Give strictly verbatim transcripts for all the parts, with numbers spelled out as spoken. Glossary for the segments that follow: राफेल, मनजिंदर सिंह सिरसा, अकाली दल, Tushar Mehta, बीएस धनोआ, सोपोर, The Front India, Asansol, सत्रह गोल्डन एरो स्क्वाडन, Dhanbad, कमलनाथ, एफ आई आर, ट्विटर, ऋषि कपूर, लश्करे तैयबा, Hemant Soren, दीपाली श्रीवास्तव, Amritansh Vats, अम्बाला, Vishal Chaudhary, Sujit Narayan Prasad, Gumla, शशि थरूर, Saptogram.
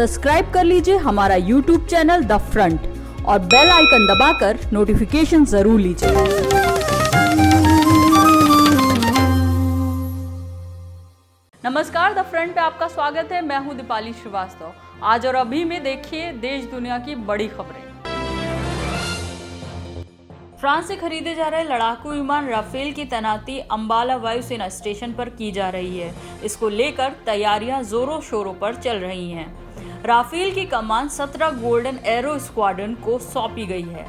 Subscribe कर लीजिए हमारा यूट्यूब चैनल द फ्रंट और बेल आइकन दबाकर नोटिफिकेशन जरूर लीजिए। नमस्कार, द फ्रंट पे आपका स्वागत है। मैं हूं दीपाली श्रीवास्तव। आज और अभी में देखिए देश दुनिया की बड़ी खबरें। फ्रांस से खरीदे जा रहे लड़ाकू विमान राफेल की तैनाती अम्बाला वायुसेना स्टेशन पर की जा रही है। इसको लेकर तैयारियां जोरों शोरों पर चल रही हैं। राफेल की कमान सत्रह गोल्डन एरो स्क्वाडन को सौंपी गई है।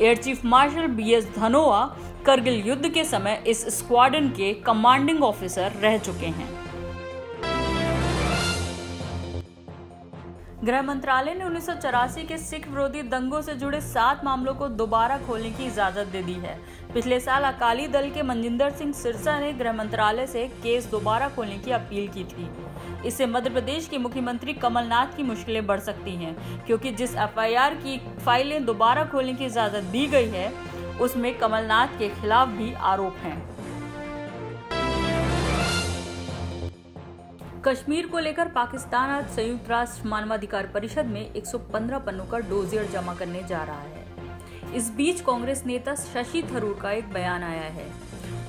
Air chief marshal बीएस धनोआ Kargil युद्ध के समय इस स्क्वाडन के कमांडिंग ऑफिसर रह चुके हैं। गृह मंत्रालय ने उन्नीस सौ चौरासी के सिख विरोधी दंगों से जुड़े सात मामलों को दोबारा खोलने की इजाजत दे दी है। पिछले साल अकाली दल के मनजिंदर सिंह सिरसा ने गृह मंत्रालय से केस दोबारा खोलने की अपील की थी। इससे मध्य प्रदेश के मुख्यमंत्री कमलनाथ की मुश्किलें बढ़ सकती हैं, क्योंकि जिस एफ आई आर की फाइलें दोबारा खोलने की इजाजत दी गई है उसमें कमलनाथ के खिलाफ भी आरोप हैं। कश्मीर को लेकर पाकिस्तान आज संयुक्त राष्ट्र मानवाधिकार परिषद में एक सौ पंद्रह पन्नों का डोजियर जमा करने जा रहा है। इस बीच कांग्रेस नेता शशि थरूर का एक बयान आया है।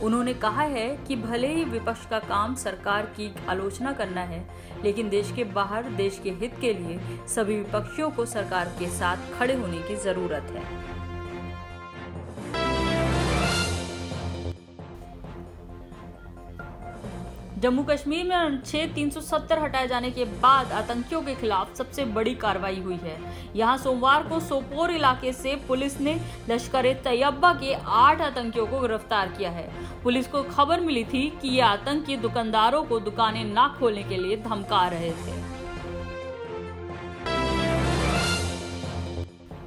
उन्होंने कहा है कि भले ही विपक्ष का काम सरकार की आलोचना करना है, लेकिन देश के बाहर देश के हित के लिए सभी विपक्षियों को सरकार के साथ खड़े होने की जरूरत है। जम्मू कश्मीर में अनुच्छेद तीन सौ सत्तर हटाए जाने के बाद आतंकियों के खिलाफ सबसे बड़ी कार्रवाई हुई है। यहां सोमवार को सोपोर इलाके से पुलिस ने लश्करे तैयबा के आठ आतंकियों को गिरफ्तार किया है। पुलिस को खबर मिली थी कि ये आतंकी दुकानदारों को दुकानें ना खोलने के लिए धमका रहे थे।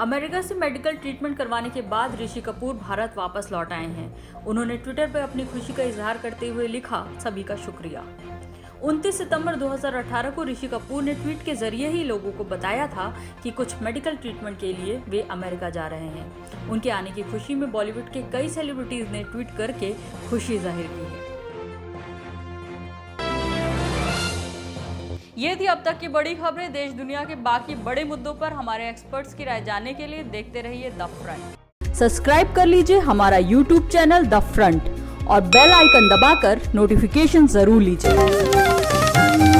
अमेरिका से मेडिकल ट्रीटमेंट करवाने के बाद ऋषि कपूर भारत वापस लौट आए हैं। उन्होंने ट्विटर पर अपनी खुशी का इजहार करते हुए लिखा, सभी का शुक्रिया। उनतीस सितंबर दो हज़ार अठारह को ऋषि कपूर ने ट्वीट के जरिए ही लोगों को बताया था कि कुछ मेडिकल ट्रीटमेंट के लिए वे अमेरिका जा रहे हैं। उनके आने की खुशी में बॉलीवुड के कई सेलिब्रिटीज ने ट्वीट करके खुशी जाहिर की है। ये थी अब तक की बड़ी खबरें। देश दुनिया के बाकी बड़े मुद्दों पर हमारे एक्सपर्ट्स की राय जानने के लिए देखते रहिए द फ्रंट। सब्सक्राइब कर लीजिए हमारा यूट्यूब चैनल द फ्रंट और बेल आइकन दबाकर नोटिफिकेशन जरूर लीजिए।